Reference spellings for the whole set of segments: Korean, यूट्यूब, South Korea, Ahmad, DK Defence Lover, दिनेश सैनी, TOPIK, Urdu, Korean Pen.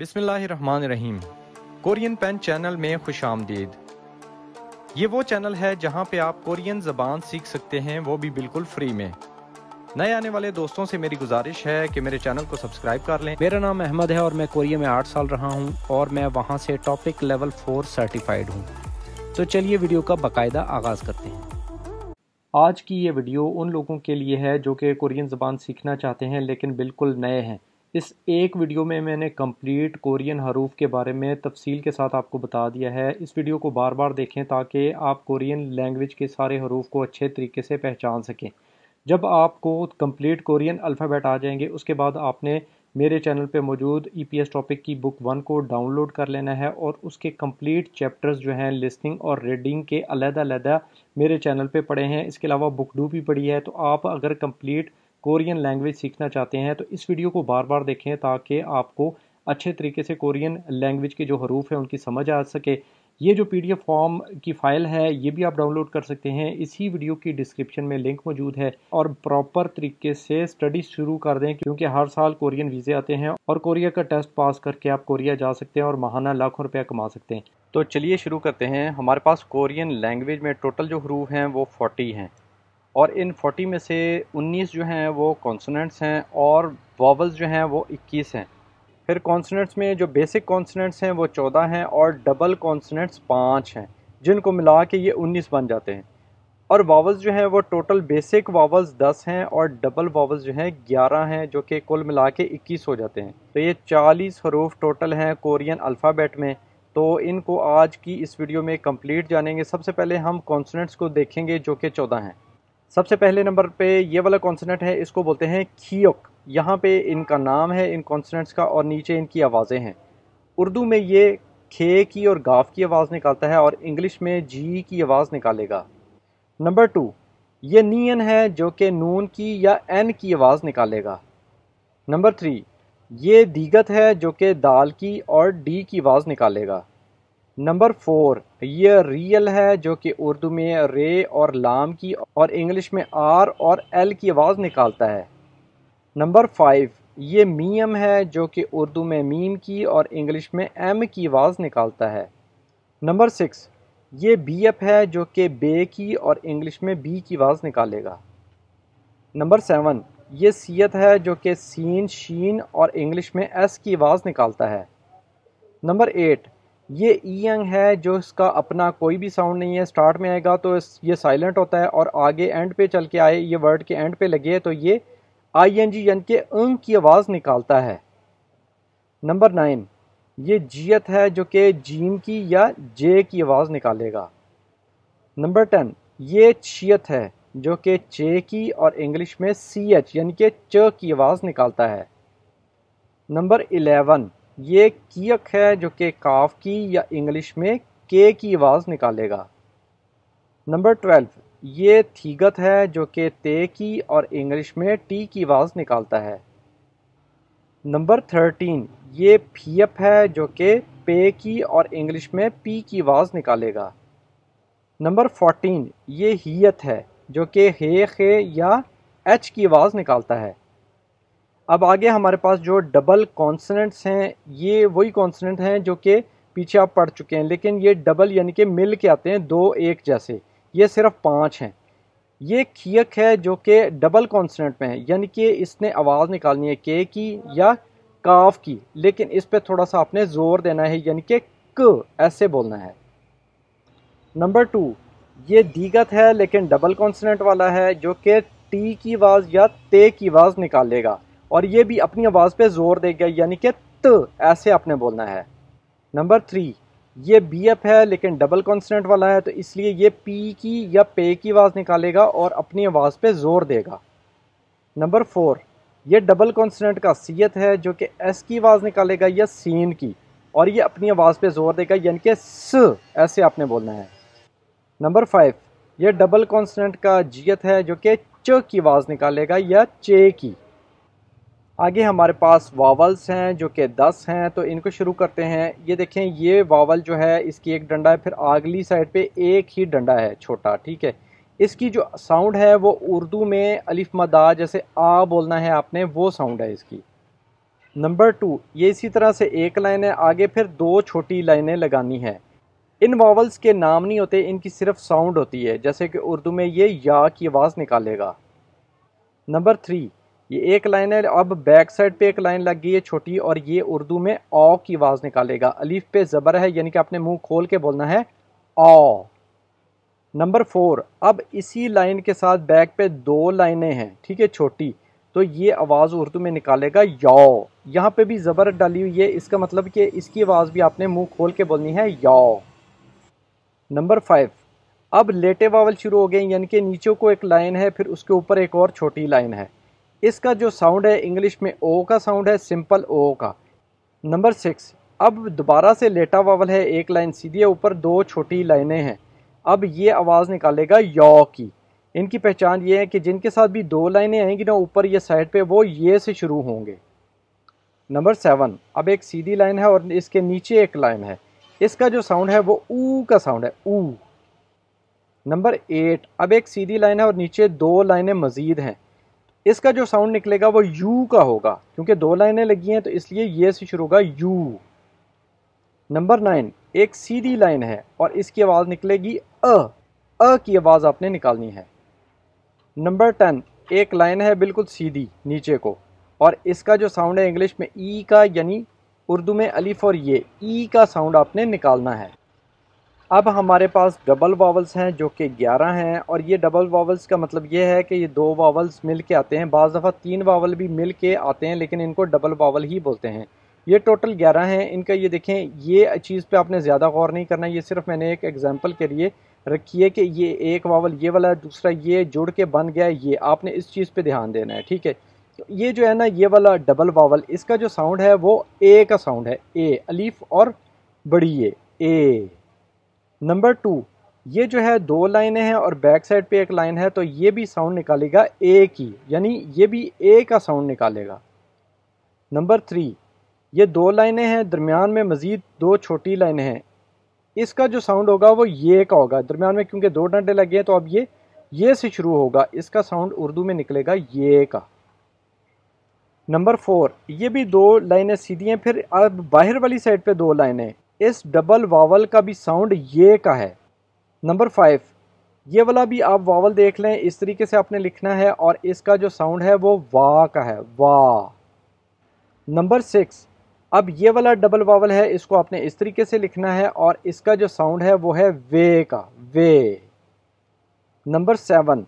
बिस्मिल्लाहिर्रहमानिर्रहीम। Korean pen channel में खुशामदीद। ये वो चैनल है जहाँ पे आप कोरियन ज़बान सीख सकते हैं, वो भी बिल्कुल फ्री में। नए आने वाले दोस्तों से मेरी गुजारिश है कि मेरे चैनल को सब्सक्राइब कर लें। मेरा नाम अहमद है और मैं कोरिया में 8 साल रहा हूँ और मैं वहाँ से टॉपिक लेवल 4 सर्टिफाइड हूँ। तो चलिए वीडियो का बाकायदा आगाज़ करते हैं। आज की ये वीडियो उन लोगों के लिए है जो कि कोरियन ज़बान सीखना चाहते हैं लेकिन बिल्कुल नए हैं। इस एक वीडियो में मैंने कंप्लीट कोरियन हरूफ के बारे में तफसील के साथ आपको बता दिया है। इस वीडियो को बार बार देखें ताकि आप कोरियन लैंग्वेज के सारे हरूफ को अच्छे तरीके से पहचान सकें। जब आपको कंप्लीट कोरियन अल्फ़ाबेट आ जाएंगे उसके बाद आपने मेरे चैनल पे मौजूद EPS टॉपिक की बुक 1 को डाउनलोड कर लेना है और उसके कंप्लीट चैप्टर्स जो हैं लिसनिंग और रीडिंग के अलग-अलग मेरे चैनल पे पड़े हैं। इसके अलावा बुक डू भी पड़ी है। तो आप अगर कंप्लीट कोरियन लैंग्वेज सीखना चाहते हैं तो इस वीडियो को बार बार देखें ताकि आपको अच्छे तरीके से कोरियन लैंग्वेज के जो हरूफ हैं उनकी समझ आ सके। ये जो PDF फॉर्म की फ़ाइल है ये भी आप डाउनलोड कर सकते हैं। इसी वीडियो की डिस्क्रिप्शन में लिंक मौजूद है और प्रॉपर तरीके से स्टडी शुरू कर दें, क्योंकि हर साल कोरियन वीज़े आते हैं और कोरिया का टेस्ट पास करके आप कोरिया जा सकते हैं और माहाना लाखों रुपया कमा सकते हैं। तो चलिए शुरू करते हैं। हमारे पास कोरियन लैंग्वेज में टोटल जो हरूफ हैं वो 40 हैं और इन 40 में से 19 जो हैं वो कॉन्सोनेंट्स हैं और वॉवल्स जो हैं वो 21 हैं। फिर कॉन्सोनेंट्स में जो बेसिक कॉन्सोनेंट्स हैं वो 14 हैं और डबल कॉन्सोनेंट्स 5 हैं, जिनको मिला के ये 19 बन जाते हैं। और वावल्स जो हैं वो टोटल बेसिक वावल्स 10 हैं और डबल वावल्स जो हैं 11 हैं, जो कि कुल मिला के 21 हो जाते हैं। तो ये 40 हरूफ टोटल हैं कोरियन अल्फ़ाबेट में। तो इनको आज की इस वीडियो में कम्प्लीट जानेंगे। सबसे पहले हम कॉन्सोनेंट्स को देखेंगे जो कि 14 हैं। सबसे पहले नंबर पे ये वाला कॉन्सोनेंट है, इसको बोलते हैं खियोक। यहाँ पे इनका नाम है इन कॉन्सोनेंट्स का और नीचे इनकी आवाज़ें हैं। उर्दू में ये खे की और गाफ की आवाज़ निकालता है और इंग्लिश में जी की आवाज़ निकालेगा। नंबर 2 ये नियन है जो कि नून की या एन की आवाज़ निकालेगा। नंबर 3 ये दीगत है जो कि दाल की और डी की आवाज़ निकालेगा। नंबर 4 ये रियल है जो कि उर्दू में रे और लाम की और इंग्लिश में आर और एल की आवाज़ निकालता है। नंबर 5 ये मीम है जो कि उर्दू में मीम की और इंग्लिश में एम की आवाज़ निकालता है। नंबर 6 ये बीएफ है जो कि बे की और इंग्लिश में बी की आवाज़ निकालेगा। नंबर 7 ये सीयत है जो कि सीन शीन और इंग्लिश में एस की आवाज़ निकालता है। नंबर 8 ये ईयंग है जो इसका अपना कोई भी साउंड नहीं है। स्टार्ट में आएगा तो ये साइलेंट होता है और आगे एंड पे चल के आए, ये वर्ड के एंड पे लगे तो ये ING यानी कि अंग की आवाज़ निकालता है। नंबर 9 ये जियत है जो कि जीम की या जे की आवाज़ निकालेगा। नंबर 10 ये छियत है जो कि चे की और इंग्लिश में CH यानी कि च की आवाज़ निकालता है। नंबर 11 ये कियक है जो कि काफ की या इंग्लिश में के की आवाज़ निकालेगा। नंबर 12 ये थीगत है जो कि ते की और इंग्लिश में टी की आवाज़ निकालता है। नंबर 13 ये फीएफ है जो कि पे की और इंग्लिश में पी की आवाज़ निकालेगा। नंबर 14 ये हियत है जो कि हे खे या एच की आवाज़ निकालता है। अब आगे हमारे पास जो डबल कॉन्सोनेंट्स हैं ये वही कॉन्सोनेंट हैं जो कि पीछे आप पढ़ चुके हैं, लेकिन ये डबल यानी कि मिल के आते हैं, दो एक जैसे। ये सिर्फ 5 हैं। ये खियक है जो कि डबल कॉन्सोनेंट में है, यानी कि इसने आवाज़ निकालनी है के की या काफ की, लेकिन इस पे थोड़ा सा आपने ज़ोर देना है, यानी कि क ऐसे बोलना है। नंबर 2 ये दीगत है लेकिन डबल कॉन्सोनेंट वाला है जो कि टी की आवाज़ या ते की आवाज़ निकालेगा और ये भी अपनी आवाज़ पे जोर देगा, यानी कि त ऐसे आपने बोलना है। नंबर 3 ये बीएफ है लेकिन डबल कॉन्सोनेंट वाला है, तो इसलिए ये पी की या पे की आवाज़ निकालेगा और अपनी आवाज़ पे जोर देगा। नंबर 4 ये डबल कॉन्सोनेंट का सीयत है जो कि एस की आवाज़ निकालेगा या सीन की और ये अपनी आवाज़ पे जोर देगा, यानी कि स ऐसे आपने बोलना है। नंबर 5 ये डबल कॉन्सोनेंट का जियत है जो कि च की आवाज़ निकालेगा या चे की। आगे हमारे पास वावल्स हैं जो कि 10 हैं, तो इनको शुरू करते हैं। ये देखें ये वावल जो है इसकी एक डंडा है, फिर अगली साइड पे एक ही डंडा है छोटा, ठीक है। इसकी जो साउंड है वो उर्दू में अलिफ मदा जैसे आ बोलना है आपने, वो साउंड है इसकी। नंबर 2 ये इसी तरह से एक लाइन है, आगे फिर 2 छोटी लाइनें लगानी है। इन वावल्स के नाम नहीं होते, इनकी सिर्फ साउंड होती है, जैसे कि उर्दू में ये या की आवाज़ निकालेगा। नंबर 3 ये एक लाइन है, अब बैक साइड पे एक लाइन लग गई है छोटी, और ये उर्दू में आ की आवाज़ निकालेगा। अलीफ पे ज़बर है, यानी कि आपने मुंह खोल के बोलना है आ। नंबर 4 अब इसी लाइन के साथ बैक पे 2 लाइनें हैं, ठीक है छोटी, तो ये आवाज़ उर्दू में निकालेगा या। यहाँ पे भी ज़बर डाली हुई है, इसका मतलब कि इसकी आवाज़ भी आपने मुंह खोल के बोलनी है या। नंबर 5 अब लेटे वावल शुरू हो गए, यानी कि नीचे को एक लाइन है, फिर उसके ऊपर एक और छोटी लाइन है। इसका जो साउंड है इंग्लिश में ओ का साउंड है, सिंपल ओ का। नंबर 6 अब दोबारा से लेटा वावल है, एक लाइन सीधी है, ऊपर 2 छोटी लाइनें हैं, अब ये आवाज़ निकालेगा या की। इनकी पहचान ये है कि जिनके साथ भी 2 लाइनें आएंगी ना ऊपर ये साइड पे, वो ये से शुरू होंगे। नंबर 7 अब एक सीधी लाइन है और इसके नीचे एक लाइन है, इसका जो साउंड है वो ऊ का साउंड है, ऊ। नंबर 8 अब एक सीधी लाइन है और नीचे 2 लाइनें मज़ीद हैं, इसका जो साउंड निकलेगा वो यू का होगा, क्योंकि 2 लाइनें लगी हैं तो इसलिए ये से शुरू होगा यू। नंबर 9 एक सीधी लाइन है और इसकी आवाज़ निकलेगी अ की आवाज़ आपने निकालनी है। नंबर 10 एक लाइन है बिल्कुल सीधी नीचे को, और इसका जो साउंड है इंग्लिश में ई का, यानी उर्दू में अलिफ और ये ई का साउंड आपने निकालना है। अब हमारे पास डबल वावल्स हैं जो कि 11 हैं, और ये डबल वावल्स का मतलब ये है कि ये 2 वावल्स मिल के आते हैं, बाज़ दफ़ा 3 वावल भी मिल के आते हैं, लेकिन इनको डबल वावल ही बोलते हैं। ये टोटल 11 हैं। इनका ये देखें, ये चीज़ पे आपने ज़्यादा गौर नहीं करना, ये सिर्फ मैंने एक एग्जांपल के लिए रखी है कि ये एक वावल ये वाला, दूसरा ये जुड़ के बन गया, ये आपने इस चीज़ पर ध्यान देना है, ठीक है। तो ये जो है ना ये वाला डबल वावल, इसका जो साउंड है वो ए का साउंड है, ए अलीफ और बड़ी ए। नंबर 2 ये जो है 2 लाइनें हैं और बैक साइड पे एक लाइन है, तो ये भी साउंड निकालेगा ए की, यानी ये भी ए का साउंड निकालेगा। नंबर 3 ये 2 लाइनें हैं, दरमियान में मज़ीद 2 छोटी लाइनें हैं, इसका जो साउंड होगा वो ये का होगा, दरमियान में क्योंकि 2 डंडे लगे हैं तो अब ये से शुरू होगा, इसका साउंड उर्दू में निकलेगा ये का। नंबर 4 ये भी 2 लाइनें सीधी हैं, फिर अब बाहर वाली साइड पे 2 लाइनें, इस डबल वावल का भी साउंड ये का है। नंबर 5 ये वाला भी आप वावल देख लें, इस तरीके से आपने लिखना है, और इसका जो साउंड है वो वा का है, वा। नंबर 6 अब ये वाला डबल वावल है, इसको आपने इस तरीके से लिखना है, और इसका जो साउंड है वो है वे का, वे। नंबर 7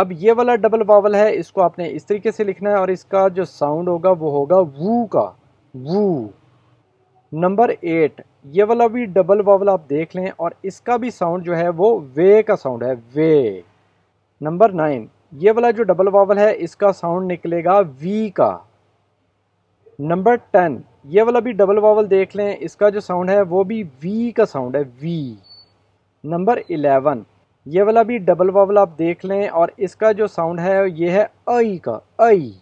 अब ये वाला डबल वावल है, इसको आपने इस तरीके से लिखना है, और इसका जो साउंड होगा वो होगा वू का, वू। नंबर 8 ये वाला भी डबल वावल आप देख लें, और इसका भी साउंड जो है वो वे का साउंड है, वे। नंबर 9 ये वाला जो डबल वावल है, इसका साउंड निकलेगा वी का। नंबर 10 ये वाला भी डबल वावल देख लें, इसका जो साउंड है वो भी वी का साउंड है, वी। नंबर 11 ये वाला भी डबल वावल आप देख लें, और इसका जो साउंड है ये है आई का, आई।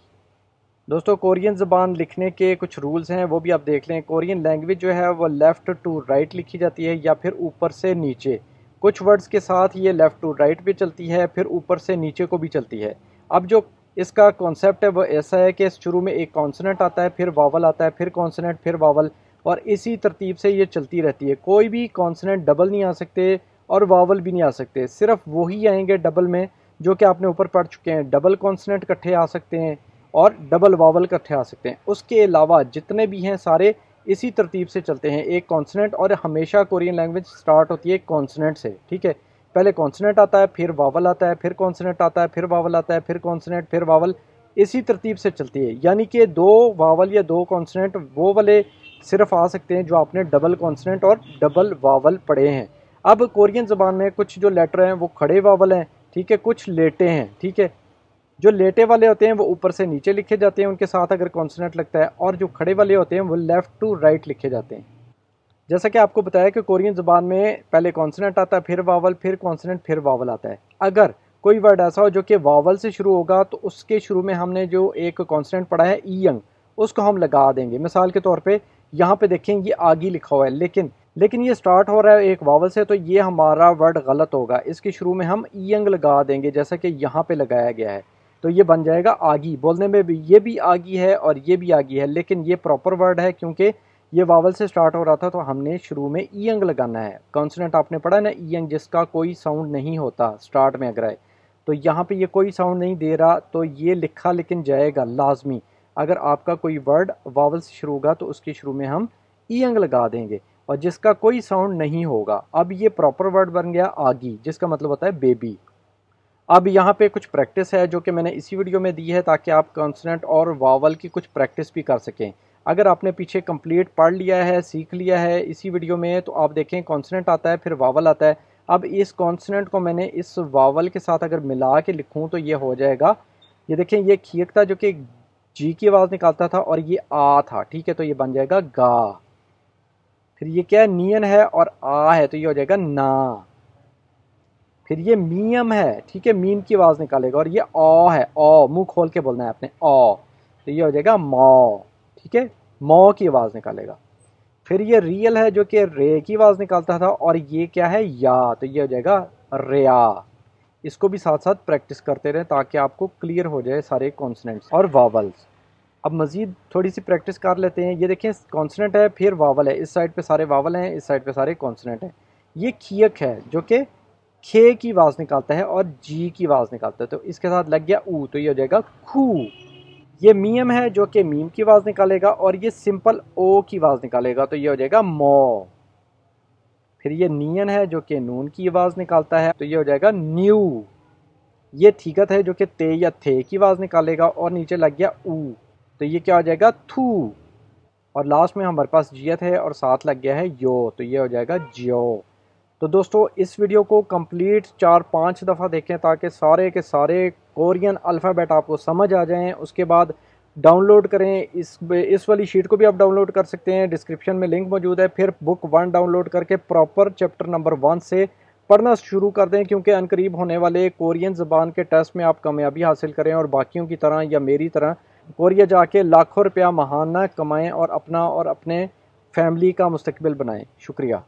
दोस्तों कोरियन ज़बान लिखने के कुछ रूल्स हैं, वो भी आप देख लें। कोरियन लैंग्वेज जो है वो लेफ़्ट टू राइट लिखी जाती है, या फिर ऊपर से नीचे। कुछ वर्ड्स के साथ ये लेफ़्ट टू राइट भी चलती है, फिर ऊपर से नीचे को भी चलती है। अब जो इसका कॉन्सेप्ट है वो ऐसा है कि शुरू में एक कॉन्सोनेंट आता है, फिर वावल आता है, फिर कॉन्सोनेंट, फिर वावल, और इसी तरतीब से ये चलती रहती है। कोई भी कॉन्सोनेंट डबल नहीं आ सकते और वावल भी नहीं आ सकते, सिर्फ वही आएंगे डबल में जो कि आपने ऊपर पढ़ चुके हैं। डबल कॉन्सोनेंट इकट्ठे आ सकते हैं और डबल वावल इकट्ठे आ सकते हैं, उसके अलावा जितने भी हैं सारे इसी तरतीब से चलते हैं, एक कॉन्सोनेंट। और हमेशा कोरियन लैंग्वेज स्टार्ट होती है कॉन्सोनेंट से, ठीक है। पहले कॉन्सोनेंट आता है, फिर वावल आता है, फिर कॉन्सोनेंट आता है, फिर वावल आता है, फिर कॉन्सोनेंट, फिर वावल, इसी तरतीब से चलती है। यानी कि 2 वावल या 2 कॉन्सोनेंट वो वाले सिर्फ आ सकते हैं जो आपने डबल कॉन्सोनेंट और डबल वावल पढ़े हैं। अब कोरियन ज़बान में कुछ जो लेटर हैं वो खड़े वावल हैं, ठीक है, कुछ लेटे हैं, ठीक है। जो लेटे वाले होते हैं वो ऊपर से नीचे लिखे जाते हैं, उनके साथ अगर कॉन्सोनेंट लगता है, और जो खड़े वाले होते हैं वो लेफ़्ट टू राइट लिखे जाते हैं। जैसा कि आपको बताया कि कोरियन ज़बान में पहले कॉन्सोनेंट आता है, फिर वावल, फिर कॉन्सोनेंट, फिर वावल आता है। अगर कोई वर्ड ऐसा हो जो कि वावल से शुरू होगा, तो उसके शुरू में हमने जो एक कॉन्सोनेंट पढ़ा है ईयंग, उसको हम लगा देंगे। मिसाल के तौर पर यहाँ पर देखें, ये आगे लिखा हुआ है, लेकिन ये स्टार्ट हो रहा है एक वावल से, तो ये हमारा वर्ड गलत होगा, इसके शुरू में हम ईयंग लगा देंगे, जैसा कि यहाँ पर लगाया गया है। तो ये बन जाएगा आगी। बोलने में भी ये भी आगी है और ये भी आगी है, लेकिन ये प्रॉपर वर्ड है क्योंकि ये वावल से स्टार्ट हो रहा था, तो हमने शुरू में ई अंग लगाना है। कॉन्सोनेंट आपने पढ़ा ना, ई अंग जिसका कोई साउंड नहीं होता स्टार्ट में अगर आए, तो यहाँ पे ये कोई साउंड नहीं दे रहा, तो ये लिखा लेकिन जाएगा लाजमी। अगर आपका कोई वर्ड वावल से शुरू होगा तो उसके शुरू में हम ई अंग लगा देंगे, और जिसका कोई साउंड नहीं होगा। अब ये प्रॉपर वर्ड बन गया आगी, जिसका मतलब होता है बेबी। अब यहाँ पे कुछ प्रैक्टिस है जो कि मैंने इसी वीडियो में दी है, ताकि आप कॉन्सोनेंट और वावल की कुछ प्रैक्टिस भी कर सकें। अगर आपने पीछे कंप्लीट पढ़ लिया है, सीख लिया है इसी वीडियो में, तो आप देखें कॉन्सोनेंट आता है फिर वावल आता है। अब इस कॉन्सोनेंट को मैंने इस वावल के साथ अगर मिला के लिखूं तो ये हो जाएगा, ये देखें ये खींकता जो कि जी की आवाज़ निकालता था और ये आ था, ठीक है, तो ये बन जाएगा गा। फिर ये क्या है, नियन है और आ है, तो ये हो जाएगा ना। फिर ये मीम है, ठीक है, मीम की आवाज़ निकालेगा, और ये ओ है, ओ मुंह खोल के बोलना है आपने, ओ, तो ये हो जाएगा मौ, ठीक है, मौ की आवाज़ निकालेगा। फिर ये रियल है जो कि रे की आवाज़ निकालता था, और ये क्या है, या, तो ये हो जाएगा रेया। इसको भी साथ साथ प्रैक्टिस करते रहें ताकि आपको क्लियर हो जाए सारे कॉन्सोनेंट्स और वावल्स। अब मज़ीद थोड़ी सी प्रैक्टिस कर लेते हैं। ये देखें कॉन्सोनेंट है फिर वावल है, इस साइड पे सारे वावल हैं, इस साइड पे सारे कॉन्सोनेंट हैं। ये खियक है जो कि खे की आवाज़ निकालता है और जी की आवाज़ निकालता है, तो इसके साथ लग गया ऊ, तो ये हो जाएगा खू। ये मीम है जो कि मीम की आवाज़ निकालेगा, और ये सिंपल ओ की आवाज़ निकालेगा, तो ये हो जाएगा मो। फिर ये नियन है जो कि नून की आवाज़ निकालता है, तो ये हो जाएगा न्यू। ये थीकत है जो कि ते या थे की आवाज़ निकालेगा, और नीचे लग गया ऊ, तो ये क्या हो जाएगा, थू। और लास्ट में हमारे पास जियत है और साथ लग गया है यो, तो ये हो जाएगा ज्यो। तो दोस्तों इस वीडियो को कंप्लीट 4-5 दफ़ा देखें ताकि सारे के सारे कोरियन अल्फ़ाबेट आपको समझ आ जाएं। उसके बाद डाउनलोड करें, इस वाली शीट को भी आप डाउनलोड कर सकते हैं, डिस्क्रिप्शन में लिंक मौजूद है। फिर बुक 1 डाउनलोड करके प्रॉपर चैप्टर नंबर 1 से पढ़ना शुरू कर दें, क्योंकि अनकरीब होने वाले कोरियन ज़बान के टेस्ट में आप कामयाबी हासिल करें और बाकियों की तरह या मेरी तरह कोरिया जाके लाखों रुपया महाना कमाएँ और अपना और अपने फैमिली का मुस्तकबिल बनाएँ। शुक्रिया।